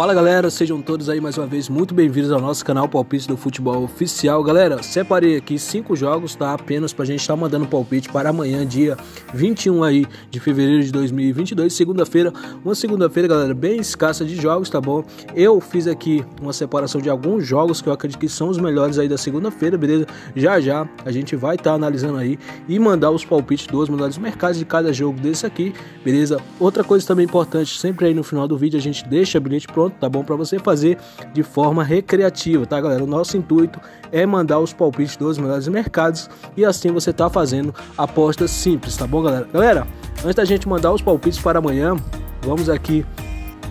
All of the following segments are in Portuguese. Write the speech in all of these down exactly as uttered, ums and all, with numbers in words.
Fala galera, sejam todos aí mais uma vez muito bem-vindos ao nosso canal Palpite do Futebol Oficial. Galera, separei aqui cinco jogos, tá? Apenas pra gente estar tá mandando palpite para amanhã, dia vinte e um aí de fevereiro de dois mil e vinte e dois, segunda-feira. Uma segunda-feira, galera, bem escassa de jogos, tá bom? Eu fiz aqui uma separação de alguns jogos que eu acredito que são os melhores aí da segunda-feira, beleza? Já já a gente vai estar tá analisando aí e mandar os palpites dos melhores mercados de cada jogo desse aqui, beleza? Outra coisa também importante, sempre aí no final do vídeo a gente deixa o bilhete pronto, tá bom? Para você fazer de forma recreativa, tá galera? O nosso intuito é mandar os palpites dos melhores mercados e assim você tá fazendo apostas simples, tá bom galera? Galera, antes da gente mandar os palpites para amanhã, vamos aqui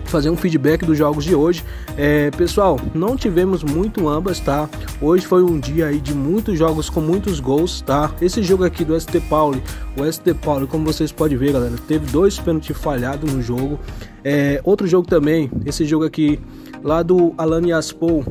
fazer um feedback dos jogos de hoje. É, pessoal, não tivemos muito ambas, tá? Hoje foi um dia aí de muitos jogos com muitos gols, tá? Esse jogo aqui do S T Pauli, o S T Pauli, como vocês podem ver, galera, teve dois pênaltis falhados no jogo. É, outro jogo também, esse jogo aqui lá do Alan e Aspol,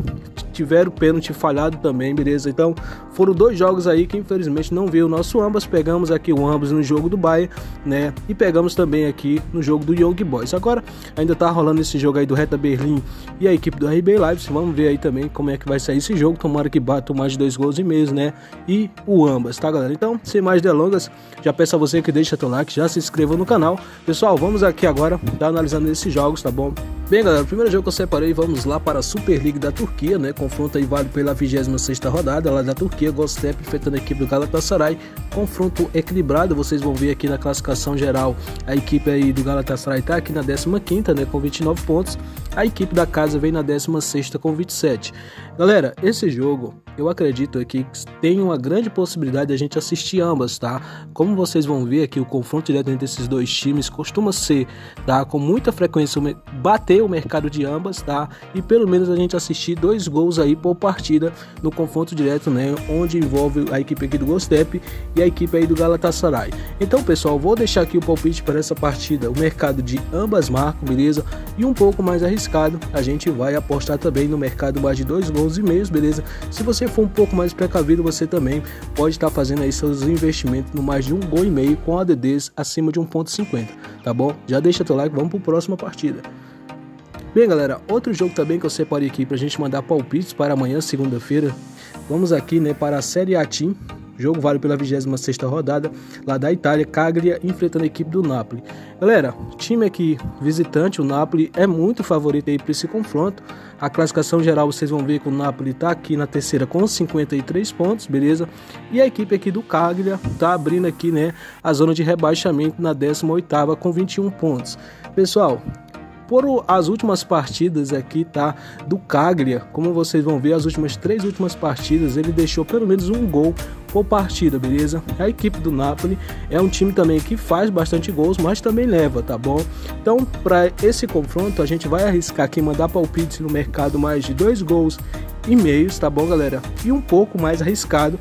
tiveram pênalti falhado também, beleza? Então foram dois jogos aí que infelizmente não veio o nosso ambas. Pegamos aqui o ambas no jogo do Bahia, né? E pegamos também aqui no jogo do Young Boys. Agora ainda tá rolando esse jogo aí do Reta Berlim e a equipe do R B Live. Vamos ver aí também como é que vai sair esse jogo. Tomara que bata mais de dois gols e meio, né? E o ambas, tá galera? Então, sem mais delongas, já peço a você que deixa teu like, já se inscreva no canal. Pessoal, vamos aqui agora tá analisando esses jogos, tá bom? Bem galera, o primeiro jogo que eu separei, vamos lá para a Super League da Turquia, né? Confronto aí válido pela vigésima sexta rodada lá da Turquia, Goztepe enfrentando a equipe do Galatasaray. Confronto equilibrado, vocês vão ver aqui na classificação geral, a equipe aí do Galatasaray tá aqui na décima quinta, né, com vinte e nove pontos. A equipe da casa vem na décima sexta com vinte e sete. Galera, esse jogo, eu acredito aqui que tem uma grande possibilidade de a gente assistir ambas, tá? Como vocês vão ver aqui, o confronto direto entre esses dois times costuma ser, tá, com muita frequência bater o mercado de ambas, tá? E pelo menos a gente assistir dois gols aí por partida no confronto direto, né? Onde envolve a equipe aqui do Goztepe e a equipe aí do Galatasaray. Então, pessoal, vou deixar aqui o palpite para essa partida, o mercado de ambas marcam, beleza? E um pouco mais arriscado, a gente vai apostar também no mercado mais de dois gols e meio, beleza? Se você for um pouco mais precavido, você também pode estar fazendo aí seus investimentos no mais de um gol e meio com A D Ds acima de um ponto cinquenta, tá bom? Já deixa teu like, vamos para a próxima partida. Bem galera, outro jogo também que eu separei aqui pra gente mandar palpites para amanhã, segunda-feira. Vamos aqui, né, para a Série A Team. Jogo válido pela vigésima sexta rodada lá da Itália, Cagliari enfrentando a equipe do Napoli. Galera, time aqui visitante, o Napoli é muito favorito aí para esse confronto. A classificação geral vocês vão ver que o Napoli tá aqui na terceira com cinquenta e três pontos, beleza? E a equipe aqui do Cagliari tá abrindo aqui, né, a zona de rebaixamento na décima oitava com vinte e um pontos. Pessoal, por as últimas partidas aqui, tá, do Cagliari, como vocês vão ver, as últimas três últimas partidas ele deixou pelo menos um gol por partida, beleza? A equipe do Napoli é um time também que faz bastante gols, mas também leva, tá bom? Então, para esse confronto, a gente vai arriscar aqui mandar palpites no mercado mais de dois gols e meios, tá bom, galera? E um pouco mais arriscado,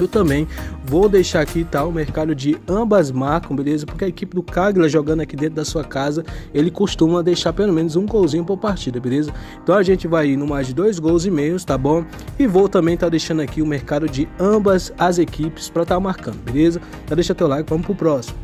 eu também vou deixar aqui, tá, o mercado de ambas marcam, beleza? Porque a equipe do Cagliari jogando aqui dentro da sua casa, ele costuma deixar pelo menos um golzinho por partida, beleza? Então a gente vai ir no mais de dois gols e meios, tá bom? E vou também tá deixando aqui o mercado de ambas as equipes para tá marcando, beleza? Já deixa teu like, vamos pro próximo.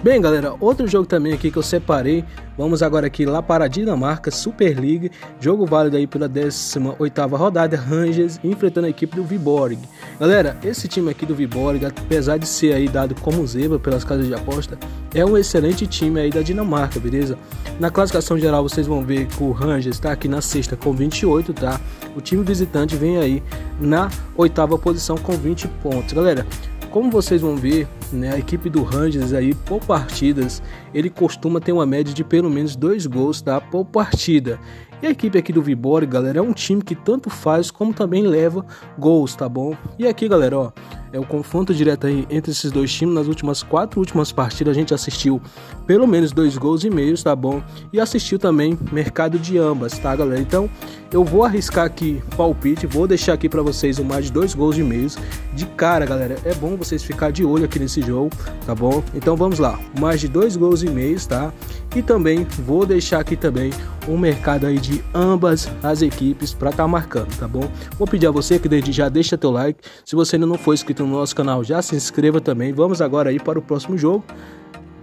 Bem galera, outro jogo também aqui que eu separei, vamos agora aqui lá para a Dinamarca Super League, jogo válido aí pela décima oitava rodada, Rangers enfrentando a equipe do Viborg. Galera, esse time aqui do Viborg, apesar de ser aí dado como zebra pelas casas de aposta, é um excelente time aí da Dinamarca, beleza? Na classificação geral vocês vão ver que o Rangers está aqui na sexta com vinte e oito, tá? O time visitante vem aí na oitava posição com vinte pontos, galera. Como vocês vão ver, né, a equipe do Rangers aí por partidas, ele costuma ter uma média de pelo menos dois gols, tá, por partida. E a equipe aqui do Viborg, galera, é um time que tanto faz como também leva gols, tá bom? E aqui, galera, ó, é o confronto direto aí entre esses dois times. Nas últimas quatro últimas partidas a gente assistiu pelo menos dois gols e meios, tá bom? E assistiu também mercado de ambas, tá, galera? Então, eu vou arriscar aqui palpite, vou deixar aqui pra vocês o mais de dois gols e meios. De cara, galera, é bom vocês ficar de olho aqui nesse jogo, tá bom? Então, vamos lá, mais de dois gols e meios, tá? E também vou deixar aqui também o mercado aí de ambas as equipes para estar marcando, tá bom? Vou pedir a você que desde já deixa teu like. Se você ainda não for inscrito no nosso canal, já se inscreva também. Vamos agora aí para o próximo jogo.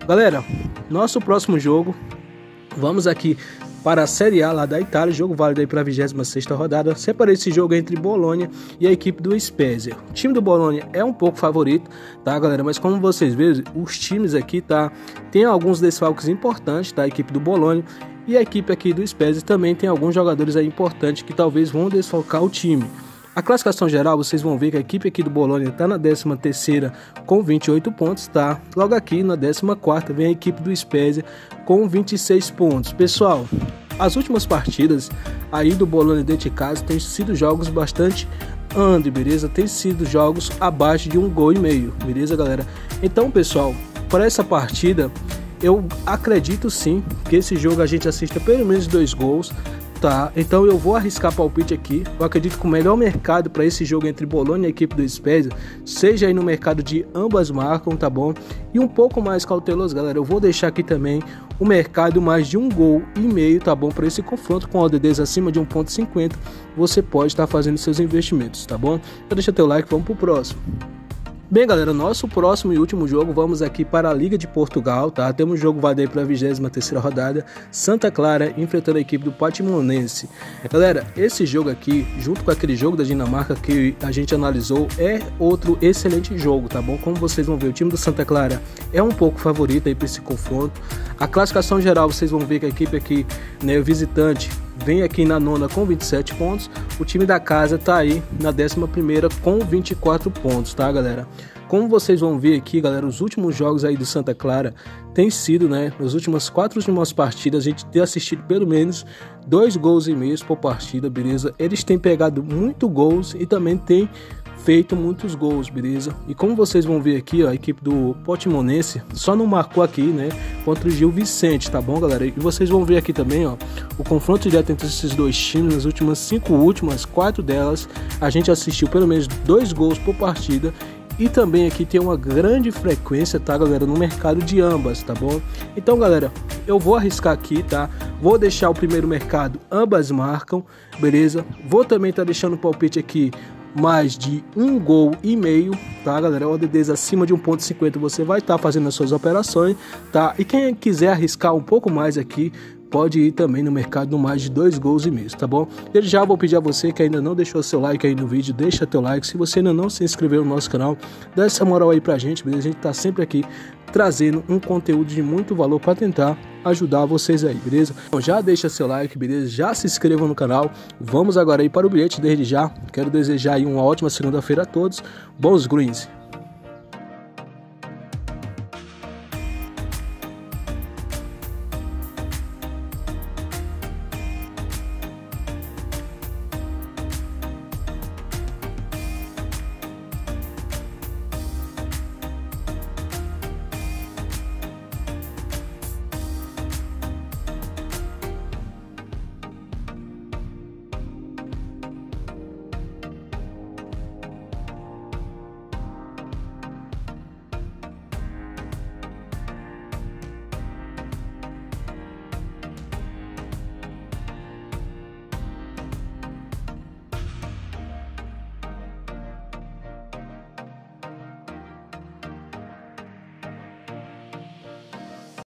Galera, nosso próximo jogo, vamos aqui para a Série A lá da Itália, jogo válido aí para a vigésima sexta rodada. Separei esse jogo entre Bologna e a equipe do Spezia. O time do Bologna é um pouco favorito, tá, galera? Mas como vocês veem, os times aqui, tá, tem alguns desfalques importantes, tá? A equipe do Bologna e a equipe aqui do Spezia também tem alguns jogadores aí importantes que talvez vão desfalcar o time. A classificação geral, vocês vão ver que a equipe aqui do Bologna está na décima terceira com vinte e oito pontos, tá? Logo aqui na décima quarta vem a equipe do Spezia com vinte e seis pontos. Pessoal, as últimas partidas aí do Bologna dentro de casa têm sido jogos bastante under, beleza? Tem sido jogos abaixo de um gol e meio, beleza, galera? Então, pessoal, para essa partida, eu acredito sim que esse jogo a gente assista pelo menos dois gols. Tá, então eu vou arriscar palpite aqui. Eu acredito que o melhor mercado para esse jogo entre Bologna e a equipe do Spezia seja aí no mercado de ambas marcam, tá bom? E um pouco mais cauteloso, galera, eu vou deixar aqui também o mercado mais de um gol e meio, tá bom? Para esse confronto com O D Ds acima de um ponto cinquenta, você pode estar fazendo seus investimentos, tá bom? Então deixa teu like, vamos pro próximo. Bem, galera, nosso próximo e último jogo, vamos aqui para a Liga de Portugal, tá? Temos um jogo válido aí para a vigésima terceira rodada, Santa Clara enfrentando a equipe do Portimonense. Galera, esse jogo aqui, junto com aquele jogo da Dinamarca que a gente analisou, é outro excelente jogo, tá bom? Como vocês vão ver, o time do Santa Clara é um pouco favorito aí para esse confronto. A classificação geral, vocês vão ver que a equipe aqui, né, o visitante, vem aqui na nona com vinte e sete pontos. O time da casa tá aí na décima primeira com vinte e quatro pontos, tá, galera? Como vocês vão ver aqui, galera, os últimos jogos aí do Santa Clara tem sido, né, nas últimas quatro últimas partidas, a gente tem assistido pelo menos dois gols e meio por partida, beleza? Eles têm pegado muito gols e também tem feito muitos gols, beleza? E como vocês vão ver aqui, ó, a equipe do Portimonense só não marcou aqui, né, contra o Gil Vicente, tá bom, galera? E vocês vão ver aqui também, ó, o confronto direto entre esses dois times, nas últimas cinco últimas, quatro delas, a gente assistiu pelo menos dois gols por partida. E também aqui tem uma grande frequência, tá, galera, no mercado de ambas, tá bom? Então, galera, eu vou arriscar aqui, tá? Vou deixar o primeiro mercado, ambas marcam, beleza? Vou também tá deixando o palpite aqui mais de um gol e meio, tá, galera? O D Ds acima de um ponto cinquenta você vai estar tá fazendo as suas operações, tá? E quem quiser arriscar um pouco mais aqui, pode ir também no mercado no mais de dois gols e meio, tá bom? Eu já vou pedir a você que ainda não deixou seu like aí no vídeo, deixa teu like. Se você ainda não se inscreveu no nosso canal, dá essa moral aí pra gente, beleza? A gente tá sempre aqui trazendo um conteúdo de muito valor para tentar ajudar vocês aí, beleza? Então já deixa seu like, beleza? Já se inscreva no canal. Vamos agora aí para o bilhete desde já. Quero desejar aí uma ótima segunda-feira a todos. Bons greens!